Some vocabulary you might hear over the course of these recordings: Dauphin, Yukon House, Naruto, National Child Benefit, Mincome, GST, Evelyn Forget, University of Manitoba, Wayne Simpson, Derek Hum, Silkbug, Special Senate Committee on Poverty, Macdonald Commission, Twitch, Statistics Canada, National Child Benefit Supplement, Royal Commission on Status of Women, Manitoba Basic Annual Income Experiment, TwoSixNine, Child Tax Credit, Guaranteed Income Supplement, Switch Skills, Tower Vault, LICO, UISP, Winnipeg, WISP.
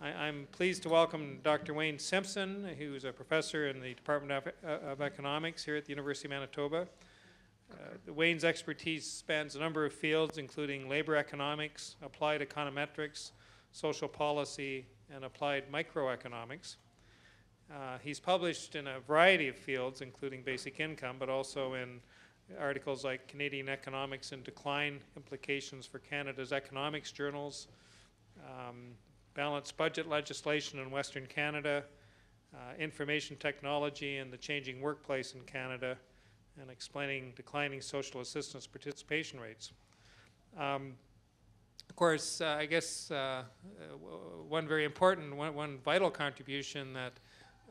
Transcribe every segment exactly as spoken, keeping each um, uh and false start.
I, I'm pleased to welcome Doctor Wayne Simpson, who's a professor in the Department of, uh, of Economics here at the University of Manitoba. Uh, Wayne's expertise spans a number of fields, including labor economics, applied econometrics, social policy, and applied microeconomics. Uh, he's published in a variety of fields, including basic income, but also in articles like Canadian Economics in Decline, Implications for Canada's Economics Journals, um, Balanced Budget Legislation in Western Canada, uh, Information Technology and the Changing Workplace in Canada, and Explaining Declining Social Assistance Participation Rates. Um, Of course, uh, I guess uh, one very important, one, one vital contribution that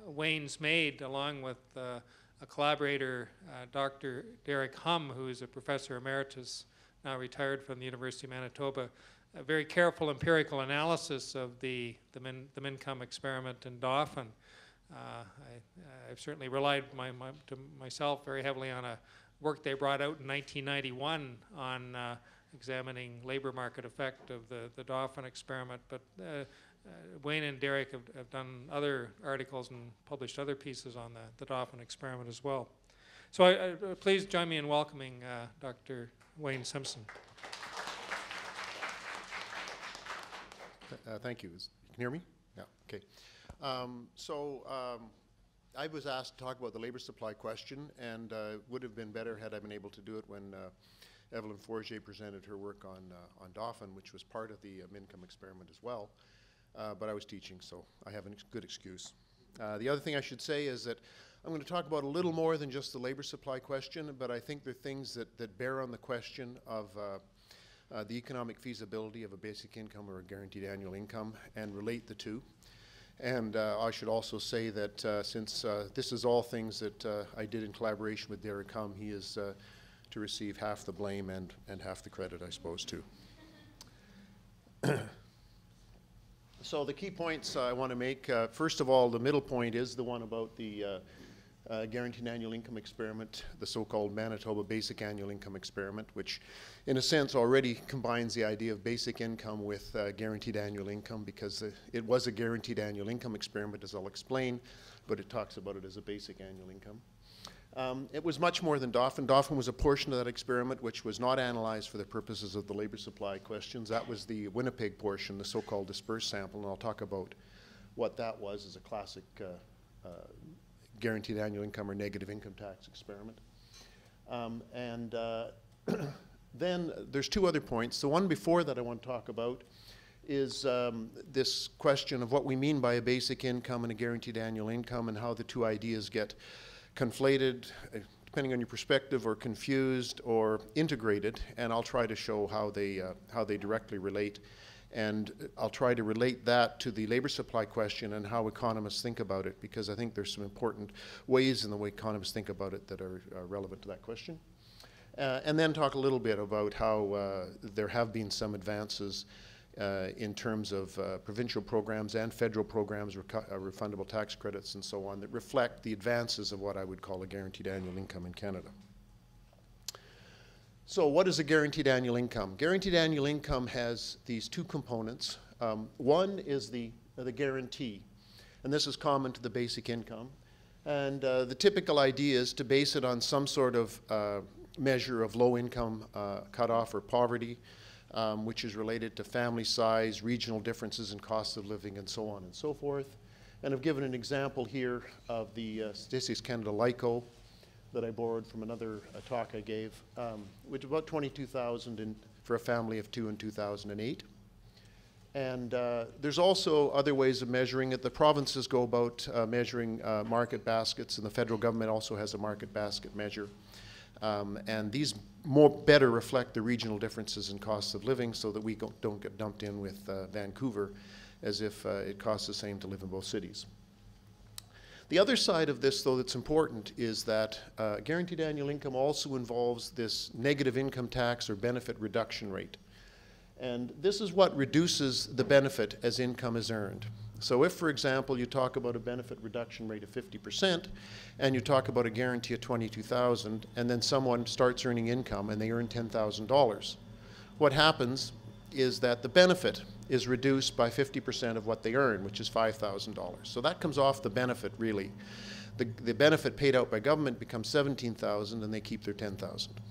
Wayne's made, along with uh, a collaborator, uh, Doctor Derek Hum, who is a professor emeritus, now retired from the University of Manitoba, a very careful empirical analysis of the, the, min, the Mincome experiment in Dauphin. Uh, I, I've certainly relied my, my, to myself very heavily on a work they brought out in nineteen ninety-one on uh, examining labor market effect of the, the Dauphin experiment, but uh, uh, Wayne and Derek have, have done other articles and published other pieces on the, the Dauphin experiment as well. So I, I, please join me in welcoming uh, Doctor Wayne Simpson. Uh, thank you. Is, you can hear me? Yeah, okay. Um, so um, I was asked to talk about the labor supply question, and uh, it would have been better had I been able to do it when uh, Evelyn Forget presented her work on uh, on Dauphin, which was part of the uh, Mincome experiment as well. Uh, but I was teaching, so I have a ex good excuse. Uh, the other thing I should say is that I'm going to talk about a little more than just the labor supply question, but I think there are things that, that bear on the question of uh, uh, the economic feasibility of a basic income or a guaranteed annual income and relate the two. And uh, I should also say that uh, since uh, this is all things that uh, I did in collaboration with Derek Hum, he is uh, to receive half the blame and, and half the credit, I suppose, too. So the key points uh, I want to make, uh, first of all, the middle point is the one about the uh, uh, Guaranteed Annual Income Experiment, the so-called Manitoba Basic Annual Income Experiment, which in a sense already combines the idea of basic income with uh, guaranteed annual income, because uh, it was a guaranteed annual income experiment, as I'll explain, but it talks about it as a basic annual income. Um, it was much more than Dauphin. Dauphin was a portion of that experiment which was not analyzed for the purposes of the labor supply questions. That was the Winnipeg portion, the so-called dispersed sample, and I'll talk about what that was as a classic uh, uh, guaranteed annual income or negative income tax experiment. Um, and uh, then there's two other points. The one before that I want to talk about is um, this question of what we mean by a basic income and a guaranteed annual income and how the two ideas get conflated, uh, depending on your perspective, or confused, or integrated, and I'll try to show how they uh, how they directly relate, and I'll try to relate that to the labor supply question and how economists think about it, because I think there's some important ways in the way economists think about it that are uh, relevant to that question, uh, and then talk a little bit about how uh, there have been some advances Uh, in terms of uh, provincial programs and federal programs, uh, refundable tax credits and so on, that reflect the advances of what I would call a guaranteed annual income in Canada. So what is a guaranteed annual income? Guaranteed annual income has these two components. Um, one is the, uh, the guarantee, and this is common to the basic income. And uh, the typical idea is to base it on some sort of uh, measure of low income uh, cutoff or poverty, Um, which is related to family size, regional differences in cost of living, and so on and so forth. And I've given an example here of the uh, Statistics Canada LICO that I borrowed from another uh, talk I gave, um, which was about twenty-two thousand for a family of two in two thousand eight. And uh, there's also other ways of measuring it. The provinces go about uh, measuring uh, market baskets, and the federal government also has a market basket measure. Um, and these more better reflect the regional differences in costs of living, so that we go, don't get dumped in with uh, Vancouver as if uh, it costs the same to live in both cities. The other side of this, though, that's important is that uh, guaranteed annual income also involves this negative income tax or benefit reduction rate. And this is what reduces the benefit as income is earned. So if, for example, you talk about a benefit reduction rate of fifty percent, and you talk about a guarantee of twenty-two thousand dollars, and then someone starts earning income and they earn ten thousand dollars, what happens is that the benefit is reduced by fifty percent of what they earn, which is five thousand dollars. So that comes off the benefit, really. The, the benefit paid out by government becomes seventeen thousand dollars, and they keep their ten thousand dollars.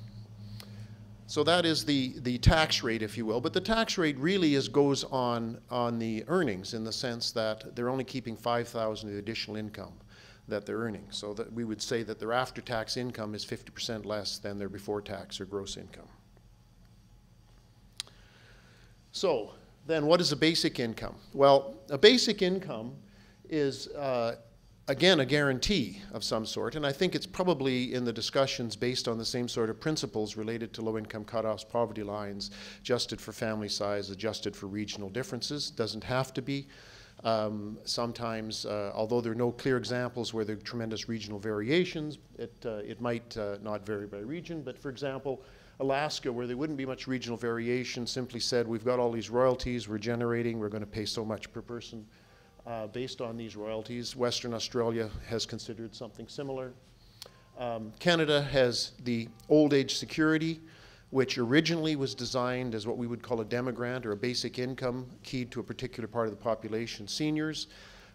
So that is the, the tax rate, if you will. But the tax rate really is, goes on, on the earnings, in the sense that they're only keeping five thousand dollars of the additional income that they're earning. So that we would say that their after-tax income is fifty percent less than their before-tax or gross income. So then what is a basic income? Well, a basic income is, uh, again, a guarantee of some sort. And I think it's probably in the discussions based on the same sort of principles related to low-income cutoffs, poverty lines, adjusted for family size, adjusted for regional differences. Doesn't have to be. Um, sometimes, uh, although there are no clear examples where there are tremendous regional variations, it, uh, it might uh, not vary by region. But for example, Alaska, where there wouldn't be much regional variation, simply said, we've got all these royalties we're generating, we're going to pay so much per person uh, based on these royalties. Western Australia has considered something similar. Um, Canada has the old age security, which originally was designed as what we would call a demogrant, or a basic income keyed to a particular part of the population, seniors,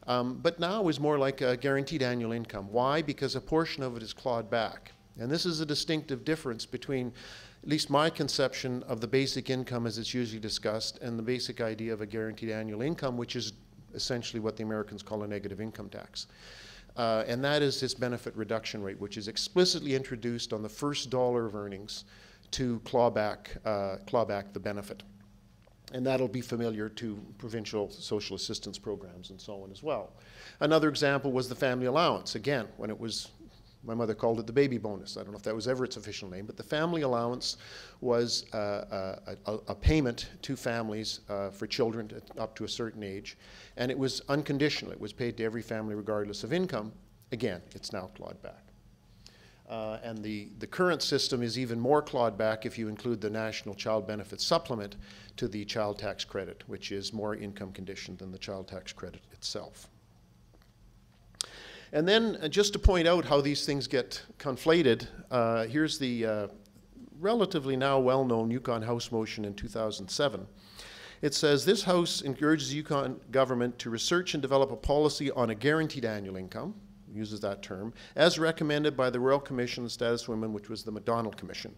um, but now is more like a guaranteed annual income. Why? Because a portion of it is clawed back. And this is a distinctive difference between at least my conception of the basic income as it's usually discussed and the basic idea of a guaranteed annual income, which is essentially what the Americans call a negative income tax. Uh, and that is this benefit reduction rate, which is explicitly introduced on the first dollar of earnings to claw back, uh, claw back the benefit. And that'll be familiar to provincial social assistance programs and so on as well. Another example was the family allowance. Again, when it was, my mother called it the baby bonus. I don't know if that was ever its official name, but the family allowance was uh, a, a, a payment to families uh, for children to, up to a certain age, and it was unconditional. It was paid to every family regardless of income. Again, it's now clawed back. Uh, and the, the current system is even more clawed back if you include the National Child Benefit Supplement to the Child Tax Credit, which is more income conditioned than the Child Tax Credit itself. And then uh, just to point out how these things get conflated, uh, here's the uh, relatively now well-known Yukon House motion in two thousand seven. It says, this House encourages the Yukon government to research and develop a policy on a guaranteed annual income, uses that term, as recommended by the Royal Commission on Status of Women, which was the Macdonald Commission,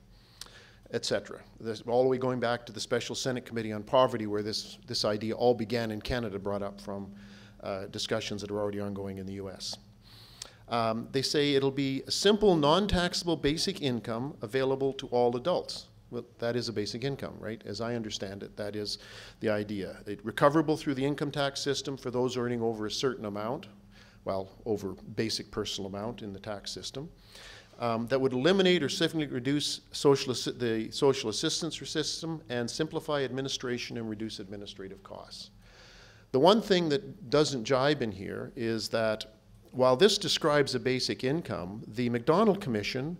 et cetera. All the way going back to the Special Senate Committee on Poverty, where this, this idea all began in Canada, brought up from uh, discussions that are already ongoing in the U S. Um, they say it'll be a simple, non-taxable basic income available to all adults. Well, that is a basic income, right? As I understand it, that is the idea. It recoverable through the income tax system for those earning over a certain amount, well, over basic personal amount in the tax system, um, that would eliminate or significantly reduce social the social assistance system and simplify administration and reduce administrative costs. The one thing that doesn't jibe in here is that while this describes a basic income, the Macdonald Commission,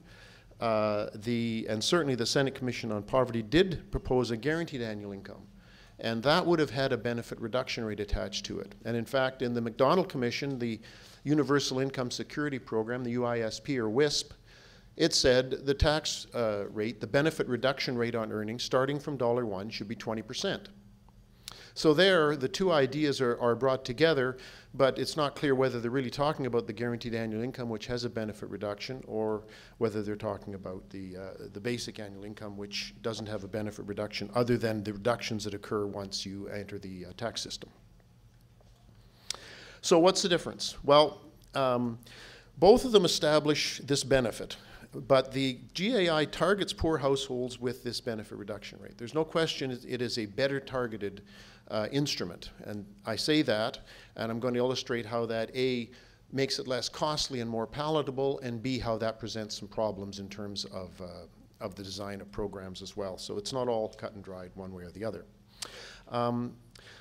uh, the, and certainly the Senate Commission on Poverty, did propose a guaranteed annual income. And that would have had a benefit reduction rate attached to it. And in fact, in the Macdonald Commission, the Universal Income Security Program, the U I S P or WISP, it said the tax uh, rate, the benefit reduction rate on earnings starting from dollar one should be twenty percent. So there, the two ideas are, are brought together, but it's not clear whether they're really talking about the guaranteed annual income, which has a benefit reduction, or whether they're talking about the, uh, the basic annual income, which doesn't have a benefit reduction other than the reductions that occur once you enter the uh, tax system. So what's the difference? Well, um, both of them establish this benefit. But the G A I targets poor households with this benefit reduction rate. There's no question it is a better targeted uh, instrument. And I say that, and I'm going to illustrate how that, A, makes it less costly and more palatable, and B, how that presents some problems in terms of, uh, of the design of programs as well. So it's not all cut and dried one way or the other. Um,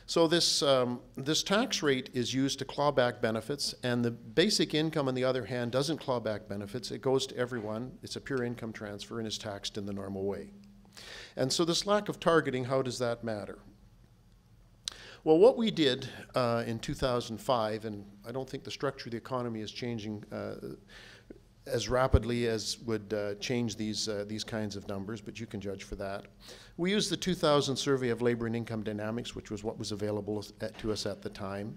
so this, um, this tax rate is used to claw back benefits, and the basic income, on the other hand, doesn't claw back benefits. It goes to everyone. It's a pure income transfer and is taxed in the normal way. And so this lack of targeting, how does that matter? Well, what we did uh, in two thousand five, and I don't think the structure of the economy is changing uh, as rapidly as would uh, change these, uh, these kinds of numbers, but you can judge for that. We used the two thousand survey of labor and income dynamics, which was what was available at, to us at the time.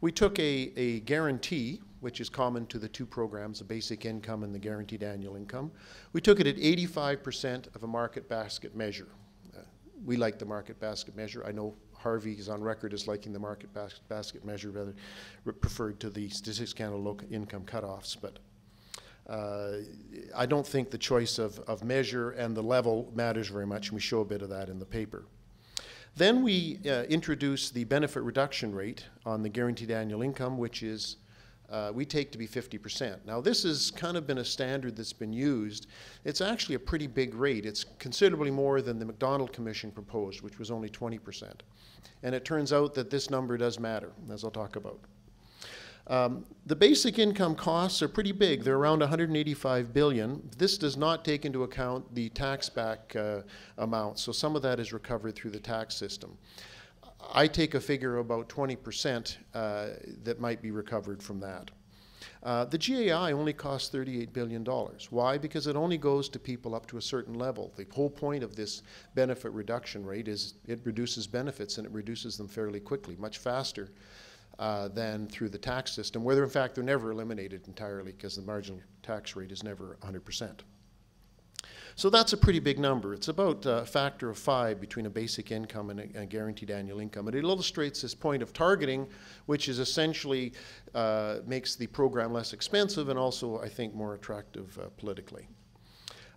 We took a, a guarantee, which is common to the two programs, the basic income and the guaranteed annual income. We took it at eighty-five percent of a market basket measure. Uh, we like the market basket measure. I know Harvey is on record as liking the market bas basket measure, rather preferred to the Statistics Canada local income cutoffs, but Uh, I don't think the choice of, of measure and the level matters very much, and we show a bit of that in the paper. Then we uh, introduce the benefit reduction rate on the guaranteed annual income, which is uh, we take to be fifty percent. Now this has kind of been a standard that's been used. It's actually a pretty big rate. It's considerably more than the Macdonald Commission proposed, which was only twenty percent. And it turns out that this number does matter, as I'll talk about. Um, the basic income costs are pretty big. They're around one hundred eighty-five billion dollars. This does not take into account the tax back uh, amount, so some of that is recovered through the tax system. I take a figure about twenty percent uh, that might be recovered from that. Uh, the G A I only costs thirty-eight billion dollars. Why? Because it only goes to people up to a certain level. The whole point of this benefit reduction rate is it reduces benefits, and it reduces them fairly quickly, much faster Uh, than through the tax system, whether in fact they're never eliminated entirely because the marginal tax rate is never one hundred percent. So that's a pretty big number. It's about a factor of five between a basic income and a, a guaranteed annual income. And it illustrates this point of targeting, which is essentially uh, makes the program less expensive and also, I think, more attractive uh, politically.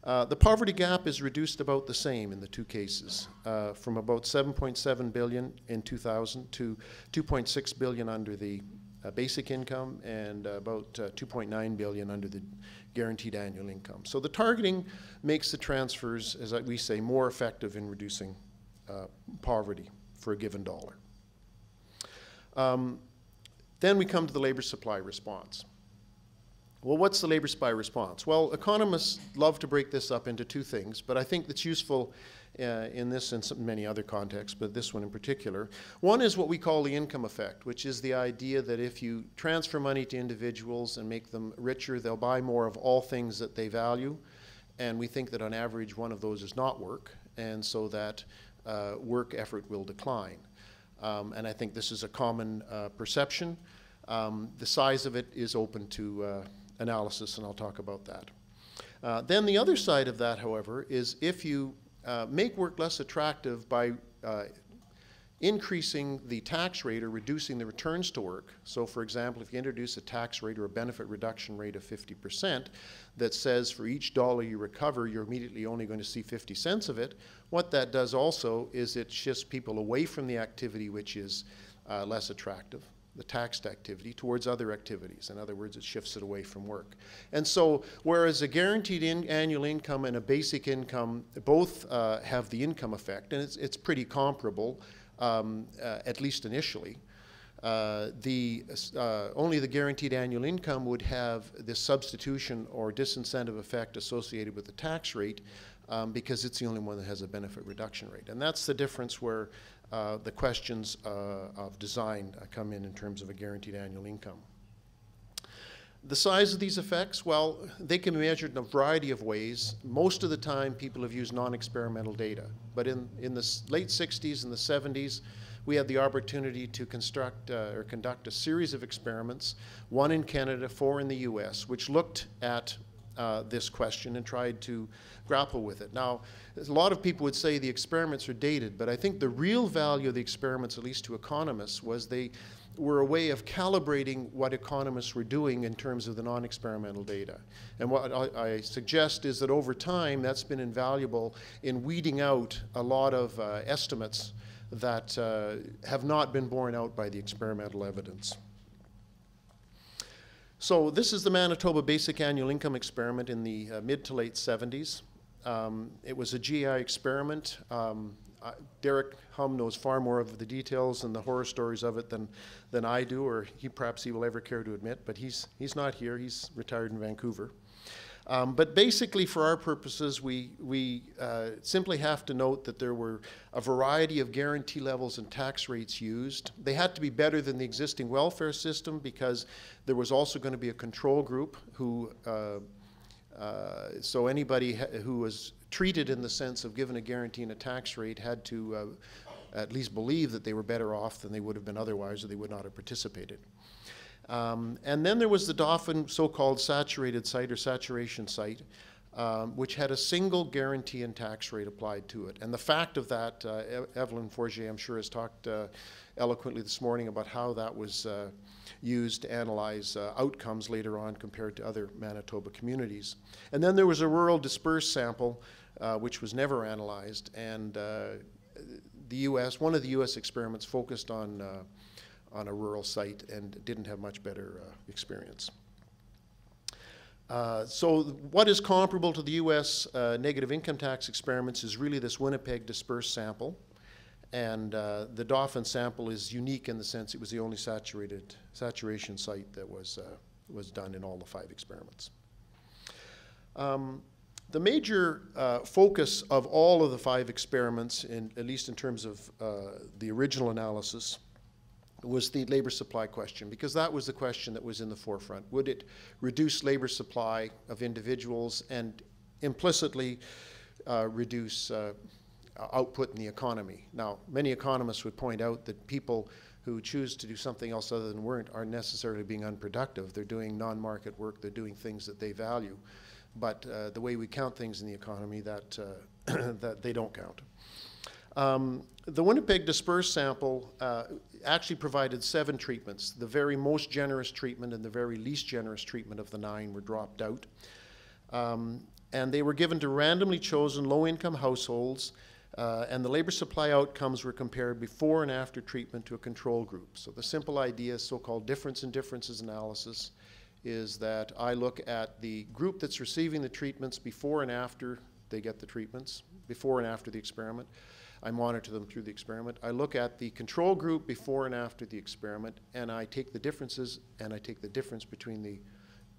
Uh, the poverty gap is reduced about the same in the two cases, uh, from about seven point seven billion dollars in two thousand to two point six billion dollars under the uh, basic income and uh, about uh, two point nine billion dollars under the guaranteed annual income. So the targeting makes the transfers, as we say, more effective in reducing uh, poverty for a given dollar. Um, then we come to the labor supply response. Well, what's the labor supply response? Well, economists love to break this up into two things, but I think that's useful uh, in this and some, many other contexts, but this one in particular. One is what we call the income effect, which is the idea that if you transfer money to individuals and make them richer, they'll buy more of all things that they value, and we think that on average one of those is not work, and so that uh, work effort will decline. Um, and I think this is a common uh, perception. Um, the size of it is open to uh, analysis, and I'll talk about that. Uh, then the other side of that, however, is if you uh, make work less attractive by uh, increasing the tax rate or reducing the returns to work. So for example, if you introduce a tax rate or a benefit reduction rate of fifty percent that says for each dollar you recover, you're immediately only going to see fifty cents of it, what that does also is it shifts people away from the activity which is uh, less attractive, the taxed activity, towards other activities. In other words, it shifts it away from work. And so, whereas a guaranteed in annual income and a basic income both uh, have the income effect, and it's, it's pretty comparable, um, uh, at least initially, uh, the, uh, only the guaranteed annual income would have this substitution or disincentive effect associated with the tax rate, um, because it's the only one that has a benefit reduction rate. And that's the difference where Uh, the questions uh, of design uh, come in in terms of a guaranteed annual income. The size of these effects, well, they can be measured in a variety of ways. Most of the time people have used non-experimental data, but in, in the late sixties and the seventies we had the opportunity to construct uh, or conduct a series of experiments, one in Canada, four in the U S, which looked at Uh, this question and tried to grapple with it. Now, a lot of people would say the experiments are dated, but I think the real value of the experiments, at least to economists, was they were a way of calibrating what economists were doing in terms of the non-experimental data. And what I, I suggest is that over time, that's been invaluable in weeding out a lot of uh, estimates that uh, have not been borne out by the experimental evidence. So this is the Manitoba Basic Annual Income Experiment in the uh, mid to late seventies. Um, it was a G I experiment. Um, I, Derek Hum knows far more of the details and the horror stories of it than, than I do, or he perhaps he will ever care to admit, but he's, he's not here. He's retired in Vancouver. Um, but basically, for our purposes, we, we uh, simply have to note that there were a variety of guarantee levels and tax rates used. They had to be better than the existing welfare system because there was also going to be a control group who, uh, uh, so anybody ha who was treated in the sense of given a guarantee and a tax rate had to uh, at least believe that they were better off than they would have been otherwise, or they would not have participated. Um, and then there was the Dauphin so-called saturated site or saturation site, um, which had a single guarantee and tax rate applied to it. And the fact of that, uh, e Evelyn Forget, I'm sure, has talked uh, eloquently this morning about how that was uh, used to analyze uh, outcomes later on compared to other Manitoba communities. And then there was a rural dispersed sample, uh, which was never analyzed. And uh, the U S, one of the U S experiments focused on uh, on a rural site and didn't have much better uh, experience. Uh, so what is comparable to the U S uh, negative income tax experiments is really this Winnipeg dispersed sample. And uh, the Dauphin sample is unique in the sense it was the only saturated saturation site that was, uh, was done in all the five experiments. Um, the major uh, focus of all of the five experiments, in, at least in terms of uh, the original analysis, was the labor supply question, because that was the question that was in the forefront. Would it reduce labor supply of individuals and implicitly uh, reduce uh, output in the economy? Now, many economists would point out that people who choose to do something else other than work aren't necessarily being unproductive. They're doing non-market work. They're doing things that they value. But uh, the way we count things in the economy, that, uh, that they don't count. Um, the Winnipeg dispersed sample uh, actually provided seven treatments. The very most generous treatment and the very least generous treatment of the nine were dropped out. Um, and they were given to randomly chosen low-income households, uh, and the labor supply outcomes were compared before and after treatment to a control group. So the simple idea, so-called difference in differences analysis, is that I look at the group that's receiving the treatments before and after they get the treatments, before and after the experiment. I monitor them through the experiment. I look at the control group before and after the experiment, and I take the differences, and I take the difference between the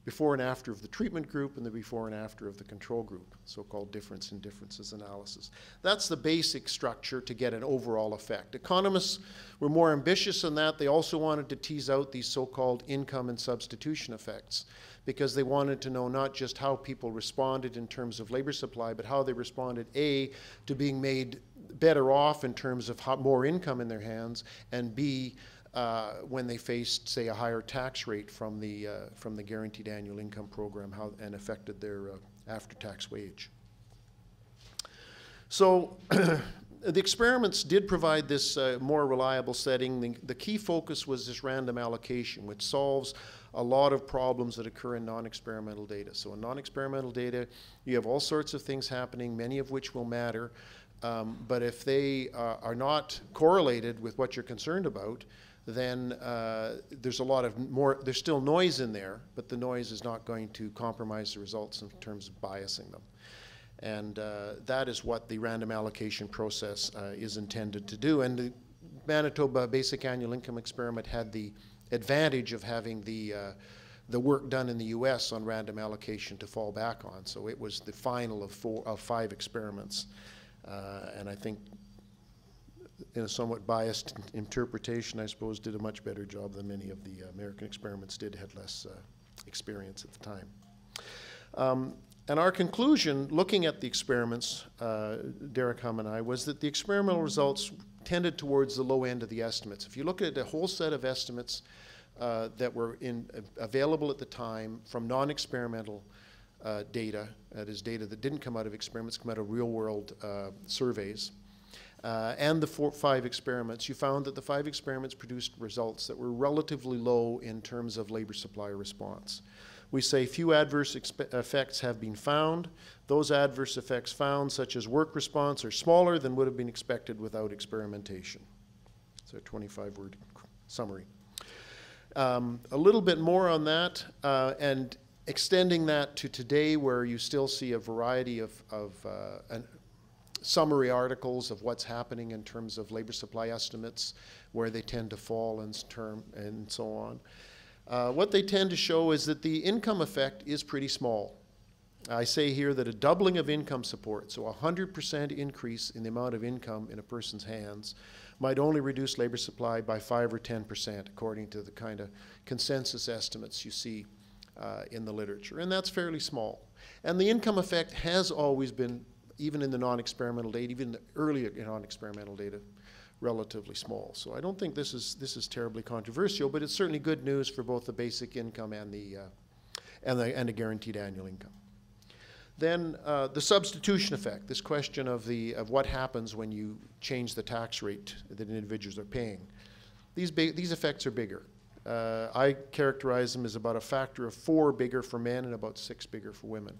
before and after of the treatment group and the before and after of the control group, so-called difference in differences analysis. That's the basic structure to get an overall effect. Economists were more ambitious than that. They also wanted to tease out these so-called income and substitution effects, because they wanted to know not just how people responded in terms of labor supply, but how they responded, A, to being made better off in terms of how more income in their hands, and B, uh, when they faced, say, a higher tax rate from the, uh, from the Guaranteed Annual Income Program, how, and affected their uh, after-tax wage. So the experiments did provide this uh, more reliable setting. The, the key focus was this random allocation, which solves a lot of problems that occur in non-experimental data. So in non-experimental data, you have all sorts of things happening, many of which will matter. Um, but if they uh, are not correlated with what you're concerned about, then uh, there's a lot of more, there's still noise in there, but the noise is not going to compromise the results in terms of biasing them. And uh, that is what the random allocation process uh, is intended to do. And the Manitoba Basic Annual Income Experiment had the advantage of having the uh, the work done in the U S on random allocation to fall back on. So it was the final of four of five experiments. Uh, and I think, in a somewhat biased interpretation, I suppose, did a much better job than many of the American experiments did, had less uh, experience at the time. Um, and our conclusion, looking at the experiments, uh, Derek Hum and I, was that the experimental results tended towards the low end of the estimates. If you look at a whole set of estimates uh, that were in, uh, available at the time from non-experimental Uh, data, that is data that didn't come out of experiments, come out of real-world uh, surveys, uh, and the four, five experiments, you found that the five experiments produced results that were relatively low in terms of labor supply response. We say few adverse effects have been found. Those adverse effects found, such as work response, are smaller than would have been expected without experimentation. It's a twenty-five word summary. Um, a little bit more on that, uh, and extending that to today, where you still see a variety of, of uh, an summary articles of what's happening in terms of labor supply estimates, where they tend to fall in term, and so on. Uh, what they tend to show is that the income effect is pretty small. I say here that a doubling of income support, so a one hundred percent increase in the amount of income in a person's hands, might only reduce labor supply by five or ten percent, according to the kind of consensus estimates you see uh, in the literature. And that's fairly small. And the income effect has always been, even in the non-experimental data, even the earlier non-experimental data, relatively small. So I don't think this is, this is terribly controversial, but it's certainly good news for both the basic income and the, uh, and the, and the guaranteed annual income. Then uh, the substitution effect, this question of, the, of what happens when you change the tax rate that individuals are paying. These, these effects are bigger. Uh, I characterize them as about a factor of four bigger for men and about six bigger for women.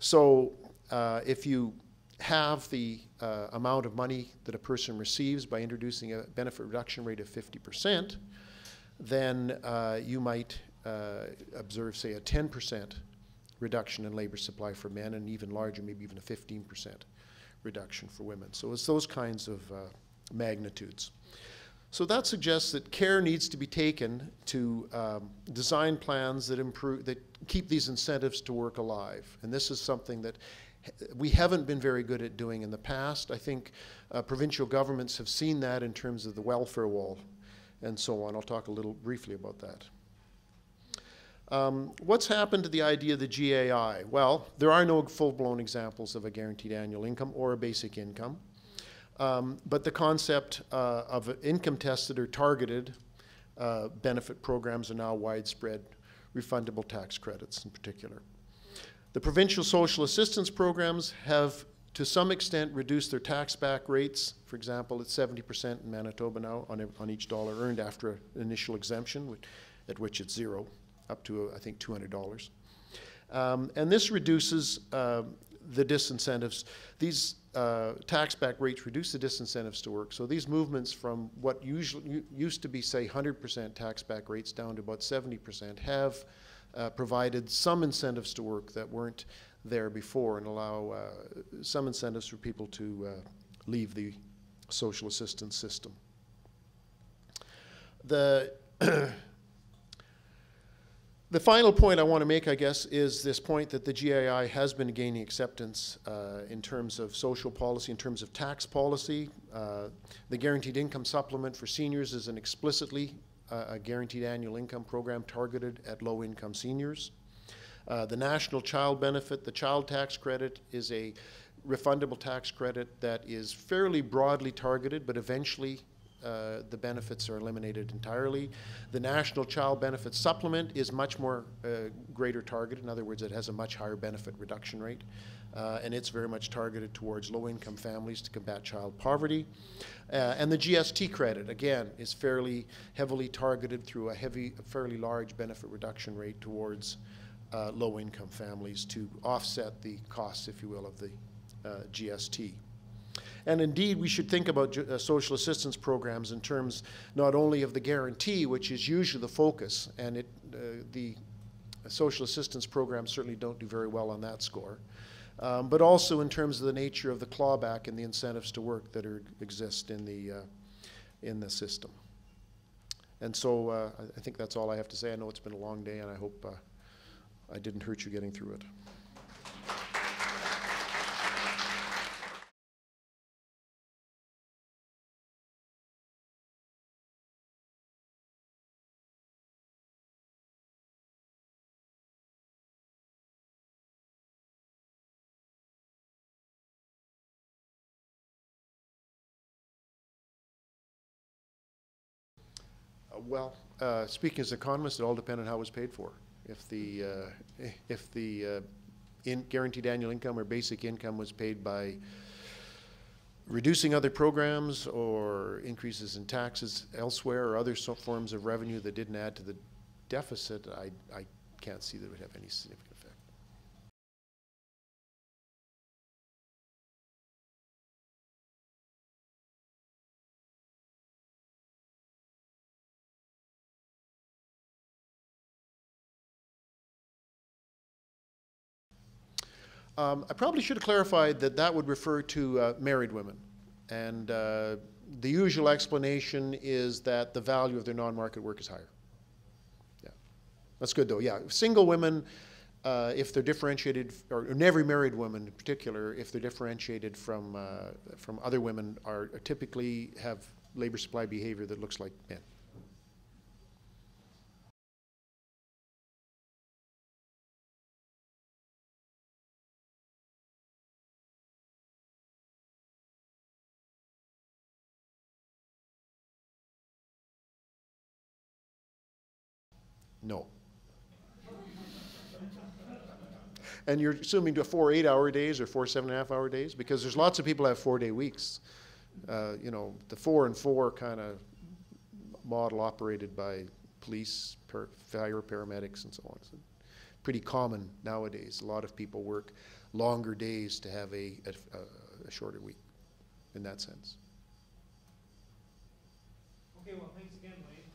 So uh, if you halve the uh, amount of money that a person receives by introducing a benefit reduction rate of fifty percent, then uh, you might uh, observe, say, a ten percent reduction in labor supply for men, and even larger, maybe even a fifteen percent reduction for women. So it's those kinds of uh, magnitudes. So that suggests that care needs to be taken to um, design plans that improve, that keep these incentives to work alive. And this is something that we haven't been very good at doing in the past. I think uh, provincial governments have seen that in terms of the welfare wall and so on. I'll talk a little briefly about that. Um, what's happened to the idea of the G A I? Well, there are no full-blown examples of a guaranteed annual income or a basic income, um, but the concept uh, of income-tested or targeted uh, benefit programs are now widespread, refundable tax credits in particular. The provincial social assistance programs have, to some extent, reduced their tax back rates. For example, it's seventy percent in Manitoba now on, a, on each dollar earned after an initial exemption, which, at which it's zero, up to, uh, I think, two hundred dollars. Um, and this reduces uh, the disincentives. These uh, tax back rates reduce the disincentives to work. So these movements from what usually used to be, say, one hundred percent tax back rates down to about seventy percent have Uh, provided some incentives to work that weren't there before, and allow uh, some incentives for people to uh, leave the social assistance system. The, the final point I want to make, I guess, is this point that the G A I has been gaining acceptance uh, in terms of social policy, in terms of tax policy. Uh, the Guaranteed Income Supplement for seniors is an explicitly a guaranteed annual income program targeted at low-income seniors. Uh, the National Child Benefit, the Child Tax Credit, is a refundable tax credit that is fairly broadly targeted, but eventually uh, the benefits are eliminated entirely. The National Child Benefit Supplement is much more uh, greater target. In other words, it has a much higher benefit reduction rate, uh, and it's very much targeted towards low-income families to combat child poverty. Uh, and the G S T credit, again, is fairly heavily targeted through a heavy, a fairly large benefit reduction rate towards uh, low-income families to offset the costs, if you will, of the uh, G S T. And indeed, we should think about uh, social assistance programs in terms not only of the guarantee, which is usually the focus, and it, uh, the social assistance programs certainly don't do very well on that score, Um, but also in terms of the nature of the clawback and the incentives to work that are, exist in the, uh, in the system. And so uh, I think that's all I have to say. I know it's been a long day, and I hope uh, I didn't hurt you getting through it. Well, uh, speaking as an economist, it all depends on how it was paid for. If the, uh, if the uh, in guaranteed annual income or basic income was paid by reducing other programs or increases in taxes elsewhere or other so forms of revenue that didn't add to the deficit, I, I can't see that it would have any significant effect. Um, I probably should have clarified that that would refer to uh, married women. And uh, the usual explanation is that the value of their non-market work is higher. Yeah, that's good though, yeah. Single women, uh, uh, if they're differentiated, or, or never married women in particular, if they're differentiated from uh, from other women, are, are typically have labor supply behavior that looks like men. No. And you're assuming to four eight-hour days or four seven-and-a-half-hour days, because there's lots of people who have four-day weeks. Uh, you know, the four and four kind of model operated by police, per, fire paramedics, and so on. It's pretty common nowadays. A lot of people work longer days to have a, a, a shorter week in that sense. Okay, well, thanks again, Wayne.